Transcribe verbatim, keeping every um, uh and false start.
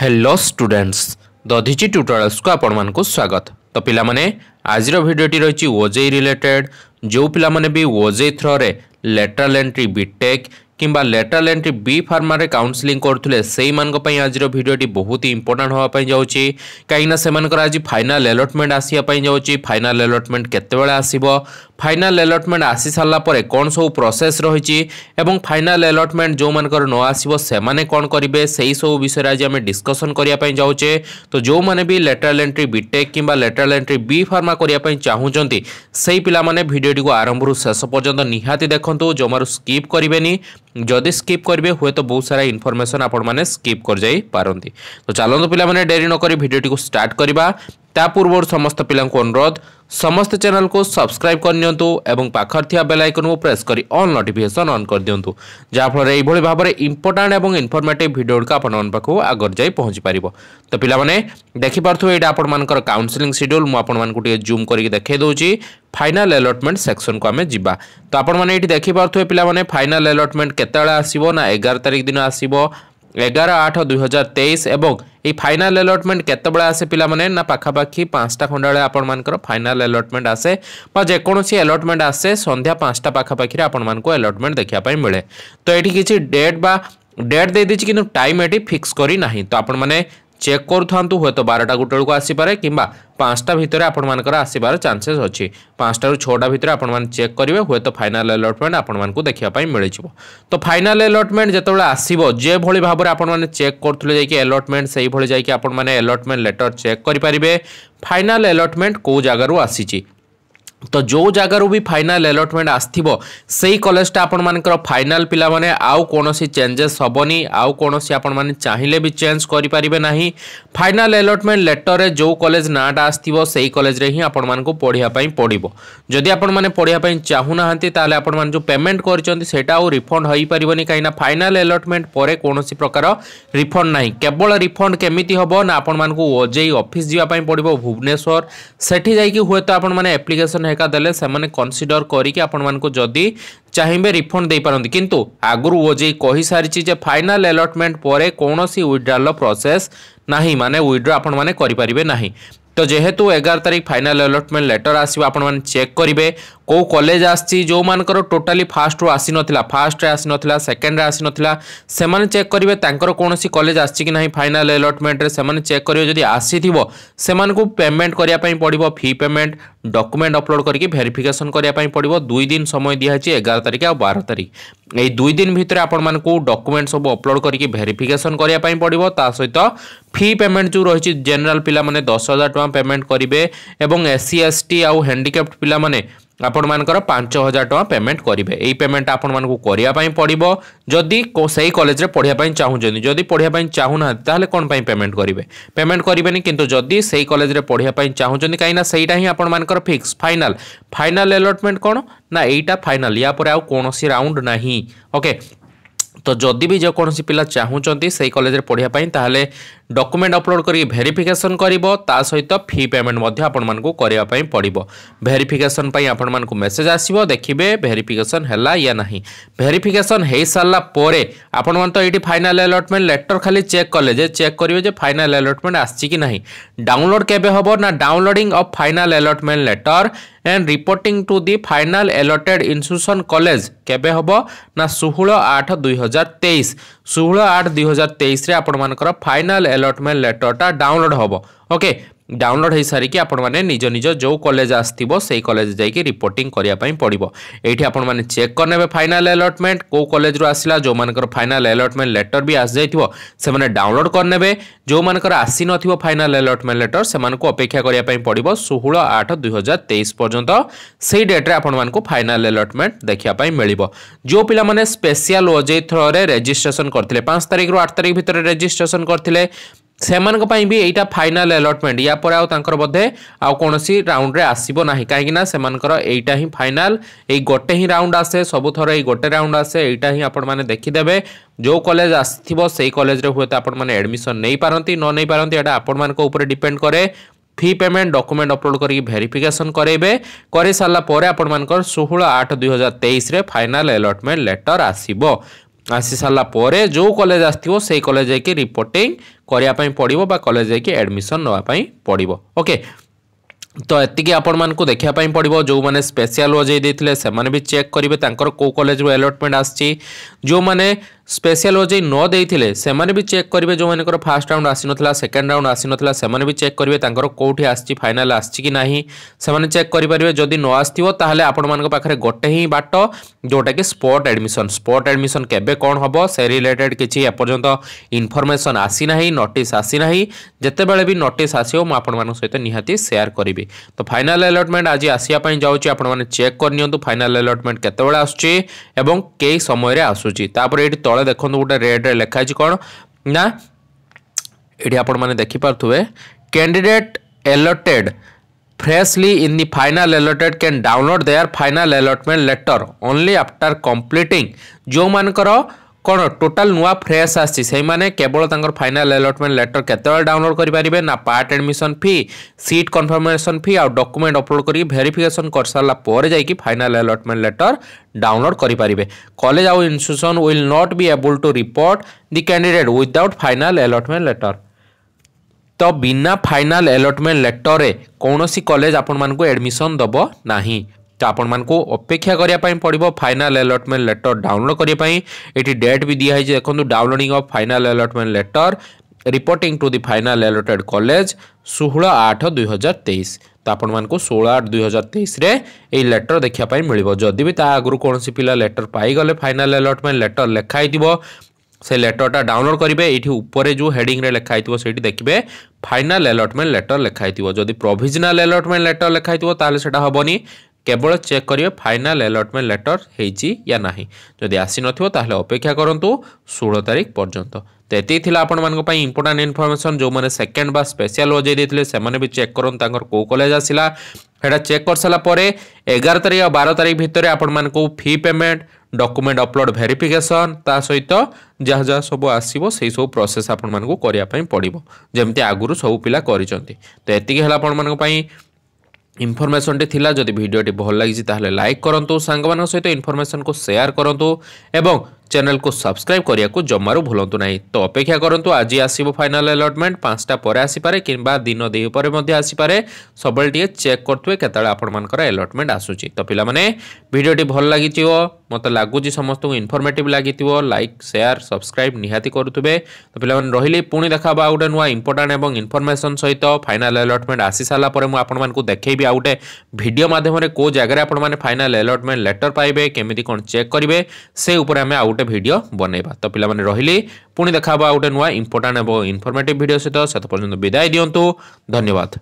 Hello students Dadhichi tutorials को आपण मानकु स्वागत। तो पिला माने आज भिडियोटी रही ओजे रिलेटेड, जो पिला माने भी ओजे थ्रो रे लेटरल एंट्री बी टेक किंबा लेटरल एंट्री बी फार्मा रे काउंसलिंग करथुले सेई मानको पई आज भिडियोटी बहुत ही इंपोर्टेंट होआ पई जाउची, काई ना सेमान कर आज फाइनल अलॉटमेंट आसी पई जाउची। फाइनल अलॉटमेंट केते बेला आसीबो, फाइनल अलॉटमेंट आसी साला परे कोन सब प्रोसेस रहिची एवं फाइनल अलॉटमेंट जो मानकर न आसीबो सेमाने कोन करिवे सेई सब विषय रे आज हम डिस्कशन करिया पई जाउचे। तो जो माने भी लेटरल एंट्री बी टेक किंबा लेटरल एंट्री बी फार्मा करिया पई चाहू जंती सेई पिला माने भिडियोटी को आरंभ रु शेष पर्यंत निहाती देखंतु, जो मारू स्किप करिवेनी। जदि स्किप करेंगे हुए तो बहुत सारा इनफॉरमेशन आपण माने स्किप कर जाई पारंती। तो चलो पिला माने डेरी न करी वीडियो को स्टार्ट करवा। ता पूर्व समस्त पिलां को अनुरोध समस्त चैनल को सब्सक्राइब कर नियंतु एवं पाखर थिया बेल आइकन को प्रेस करी ऑल नोटिफिकेशन ऑन कर दियंतु, जा फल रे एभोले भाबरे इंपोर्टेंट एवं इनफॉर्मेटिव वीडियो का आपन पाखो आगर जाई पहुंची पारिबो। तो पिला माने देखि पारथु एटा आपन मानकर काउंसलिंग शेड्यूल मु आपन मानकु टिए जूम करी देखे दोची। फाइनल अलॉटमेंट सेक्शन को हमें जीवा। तो आपन माने एठी देखि पारथु पिला माने फाइनल अलॉटमेंट केताला आसीबो ना ग्यारह तारिख दिन आसीबो एगार आठ दुई हजार तेईस एवं ये फाइनल अलॉटमेंट केत आसे पिला माने ना पाखापाखि पांचटा खंडा बेले आपण मानकर फाइनल अलॉटमेंट आसे बा जेकोसी अलॉटमेंट आसे संध्या पांचटा पाखापाखि आपण मानक अलॉटमेंट देखा पाई मिले। तो ये किसी डेट बा डेट दे दी कि टाइम ये फिक्स करी ना, तो आपण माने चेक करूँ हूँ तो बारटा गोटे बेलू आसपे कि पाँचटा भितर आपर आसबार चान्सेस अच्छी। पाँचटा रू छा भितर आप चेक करेंगे हूँ तो फाइनल अलॉटमेंट आपको देखापी मिल। तो फाइनल अलॉटमेंट जो आसो जे भाई भाव में आपने चेक करुले जाकि अलॉटमेंट से अलॉटमेंट लेटर चेक करें फाइनल अलॉटमेंट कौ जगार आसी। तो जो जगारू भी फाइनल अलॉटमेंट आसो से कलेजटा आपर फाइनाल पिला माने आउ कौन चेंजेस हेनी, आउ कौन आपण माने चाहिए भी चेंज करें ना। फाइनाल अलॉटमेंट लेटर रे जो कॉलेज नाटा आसो से कॉलेज रे ही आपण मानकु पढ़ाई पड़ो। जदि आपण माने पढ़ाई चाहूना ताले आपण माने जो पेमेंट करेटा आउ रिफंड हो पारनी, कहीं फाइनाल अलॉटमेंट पर कौन प्रकार रिफंड ना। केवल रिफंड केमी हम ना आपण मानकु ओजेई ऑफिस जावाई पड़ो भुवनेश्वर, सेठी जाइए हूँ तो आपण माने एप्लिकेशन हेका देले सेमाने कन्सीडर करिके आपण मानकु जदी चाहिए रिफंड दे पारंती। किंतु आगुरु ओजेई कही सारी जे फाइनल अलॉटमेंट पर कौन सी विड्रॉल प्रोसेस नाही, माने विड्रॉ आपण माने करि परिबे नाही। तो जेहेतु एगार तारीख फाइनल अलॉटमेंट लेटर आसीबो आपण माने चेक करेंगे को कॉलेज आसी जो मानकर टोटाली फास्ट रू आसी नथिला, फास्ट रे आसी नथिला, सेकंड रे आसी नथिला, से माने चेक करेंगे तांकर कोनोसी कॉलेज आसी कि नाही फाइनल अलॉटमेंट रे। से माने चेक करियो जदी आसी थिबो से मानकु पेमेंट करिया पई पड़िबो, फी पेमेंट डॉक्यूमेंट अपलोड करके वेरिफिकेशन करिया पई पड़िबो। दुई दिन समय दिया छि एगार तारिख आ बारह तारिख, ए दुई दिन भितर आपण मानकु डॉक्यूमेंट सब अपलोड करके वेरिफिकेशन करिया पई पड़िबो। ता सहित फी पेमेंट जो रही जनरल पिला माने दस हजार टाँह पेमेंट करेंगे एवं एस सी एस टी आउ हैंडिकैप्ट पिला माने आपण मानकर पांच हजार टाँह पेमेंट करेंगे। यही पेमेंट आपण मानकु करिया पई पड़िबो जदि सही कॉलेज रे पढ़िया पई चाहूजनी। जदि पढ़िया पई चाहूना ताले कोन पई पेमेंट करेंगे, पेमेंट करेंगे किंतु जदि सही कॉलेज रे पढ़िया पई चाहूजनी कहीं ना सहीटा ही आपण मानकर फिक्स फाइनल फाइनल अलॉटमेंट कौन ना एटा फाइनल, या पर आउ कोनोसी राउंड नाही। ओके, तो जदि भी जेकोसी पिला चाहूँगी से कॉलेज रे पढ़ाई ताहले डॉक्यूमेंट अपलोड करी वेरिफिकेशन करिबो, ता सहित फी पेमेंट मध्य आपण मानकु करिया पई पड़िबो। वेरिफिकेशन पई आपण मानकु मेसेज आसीबो, देखिबे वेरिफिकेशन हैला या नाही। वेरिफिकेशन हे साला पोरे आपण मान तो एटी फाइनल अलॉटमेंट लेटर खाली चेक कले जे चेक करिवे जे फाइनल अलॉटमेंट आसी कि नाही। डाउनलोड केबे हबो ना downloading of final allotment letter and reporting to the final allotted institution college केबे हबो ना सोलह आठ दुई हजार तेईस। सोलह आठ दुई हजार तेईस रे आपण मानकर फाइनल अलॉटमेंट लेटरटा डाउनलोड होबो। ओके, डाउनलोड हो सारिकी आपण माने निज निज जो कॉलेज आसथिबो सेई कॉलेज जाइके रिपोर्टिंग करिया पई पड़िबो। एठी आपण माने चेक करनेबे फाइनल अलॉटमेंट को कॉलेज रो आसिला, जो मानकर फाइनल अलॉटमेंट लेटर भी आस जाइथिबो से माने डाउनलोड करनेबे, जो मानकर आसी नथिबो फाइनल अलॉटमेंट लेटर से मानको अपेक्षा करिया पई पड़िबो। सोलह आठ दुई हजार तेईस पर्यंत सेई डेट रे आपण मानको फाइनल अलॉटमेंट देखिया पई मिलिबो। जो पिला माने स्पेशल ओजे थ्रो रे रजिस्ट्रेशन करथिले पाँच तारिख रो आठ तारिख भितर रजिस्ट्रेशन करथिले सेमान को पाई भी एटा फाइनल अलॉटमेंट, या पर आउ तांकर बधे आउ कोनोसी राउंड रे आसीबो नाही। काहे ना सेमान कर एटा ही फाइनल, एई गोटे ही राउंड आसे, सबु थोर एई गोटे राउंड आसे, एटा ही आपण माने देखि देबे। जो कॉलेज आसथिबो सेई कॉलेज रे हुए त आपण माने एडमिशन नै पारंती न नै पारंती, एटा आपण मान को ऊपर डिपेंड करे। फी पेमेंट डॉक्यूमेंट अपलोड करके वेरिफिकेशन करेबे, करे साला पर आपण मान कर सोलह आठ दुई हजार तेईस रे फाइनल अलॉटमेंट लेटर आसीबो। आसी सारापर जो कलेज आसो से कलेज जाकि रिपोर्टिंग करने पड़ो बा कलेज जाकि एडमिशन नापी पड़ो। ओके तो ये आपण मानक देखापी पड़ो जो मैंने स्पेशल ओजे देते से भी चेक करेंगे तर कौ कलेज अलॉटमेंट आसी जो मैंने स्पेशल ओजे न देते से भी चेक करेंगे जो मानक फास्ट राउंड आसी ना सेकेंड राउंड आसी ना से भी चेक करेंगे कौटी आसी फाइनाल आसी कि नहीं से चेक करेंगे जदि न आसो ताल आपण पाखे गोटे ही बाट जोटा कि स्पॉट एडमिशन स्पॉट एडमिशन केबे कौन हम से रिलेटेड किसी एपर्तंत इनफॉरमेशन आसीना नोटिस आसीना जितेबाला भी नोटिस आसो मुझे सहित निहाती शेयर करी। तो फाइनाल अलॉटमेंट आज आसाप जाऊँगी आप चेक करनी फाइनाल अलॉटमेंट केतबले आसूँ और कई समय आसूची तापर ये तले देखो गोटे रेड्रे लिखाई कौन ना ये आप देखिपे candidate allotted freshly in the final allotted can download their final allotment letter only after completing जो मानकर कौन टोटाल नुआ फ्रेश आसी से माने केवल तांकर फाइनल अलॉटमेंट लेटर केतबेला डाउनलोड करि परिबे ना part admission fee seat confirmation fee और डॉक्यूमेंट अपलोड करी वेरिफिकेशन कर सारला पर जाई कि फाइनल अलॉटमेंट लेटर डाउनलोड करि परिबे। कॉलेज और institution will not be able to report the candidate without final allotment letter. तो बिना फाइनाल अलॉटमेंट लेटर रे कौन सी कॉलेज आपण मानकु एडमिशन दबो नाही तो आपण मानकु अपेक्षा करिया पई पड़िबो फाइनाल अलॉटमेंट लेटर डाउनलोड करिया पई एटी डेट भी दिया है देखंतु downloading of final allotment letter reporting to the final allotted college सोलह आठ दुई हजार तेईस। तो आपण मानकु सोलह आठ दुई हजार तेईस रे ए लेटर देखिया पई मिलिबो जदि भी ता आगु कोन सी पिला लेटर पाई गले फाइनाल अलॉटमेंट लेटर लिखाई दिबो से लेटरटा डाउनलोड करेंगे ये ऊपर जो हेडिंग रे लिखाई से देखिए फाइनल अलॉटमेंट लेटर लिखाई जदि प्रोविजनल अलॉटमेंट लेटर लिखाई ताले सेटा हबनी केवल चेक करेंगे फाइनल अलॉटमेंट लेटर होइची या नाही जदि आसी नथिबो ताले अपेक्षा करंतु सोलह तारीख पर्यंत। तो ये आपण मानक पई इंपोर्टेंट इनफॉरमेशन जो मैंने सेकेंड बा स्पेशल ओजे देते से चेक कर कौ कलेज आसला हेटा चेक कर सारापर एगार तारीख और बारह तारीख भितर आपण मानकु fee payment document upload verification ता सहित जहाँ जहाँ सब आसो से सब प्रोसेस आपण मानकु करिया पई पड़िबो जेमते आगुरु सब पिला करिसंती। तो एतिके हला आपण मानक पई इनफॉरमेशन टी थिला जदि भिडियोटी भल लागिछि ताहले लाइक करंतु सांग मान सहित इनफॉरमेशन को शेयर करंतु एवं चैनल को सब्सक्राइब करिया को जम्मारू भूलंतु नाही। तो अपेक्षा करंतु आज आसीबो फाइनल अलॉटमेंट पांचटा पर आसी पारे किबा दिन देह पर मध्य आसी पारे सबल टिए चेक करथुए केताले आपण मानकर अलॉटमेंट आसुची। तो पिला माने भिडियोटी भल लागिथियो मते लागुची समस्त इनफॉर्मेटिव लागिथियो लाइक शेयर सब्सक्राइब निहाती करथुबे। तो पिला माने रहिले पुणी देखाबा गुटे नुवा इंपोर्टेंट एवं इनफॉरमेशन सहित फाइनल अलॉटमेंट आसी साला पर मु आपण मानकु देखैबी आ गुटे भिडियो माध्यम रे को जगह रे आपण माने फाइनल अलॉटमेंट लेटर पाइबे केमिति कोन चेक करिवे से ऊपर हमें आउट वीडियो बनेबा। तो पिला माने रहिले पुणी देखाबा गुटे नुवा इंपोर्टेंट एवं इनफॉर्मेटिव वीडियो सहित सेत पर्यंत विदाई दियंतु धन्यवाद।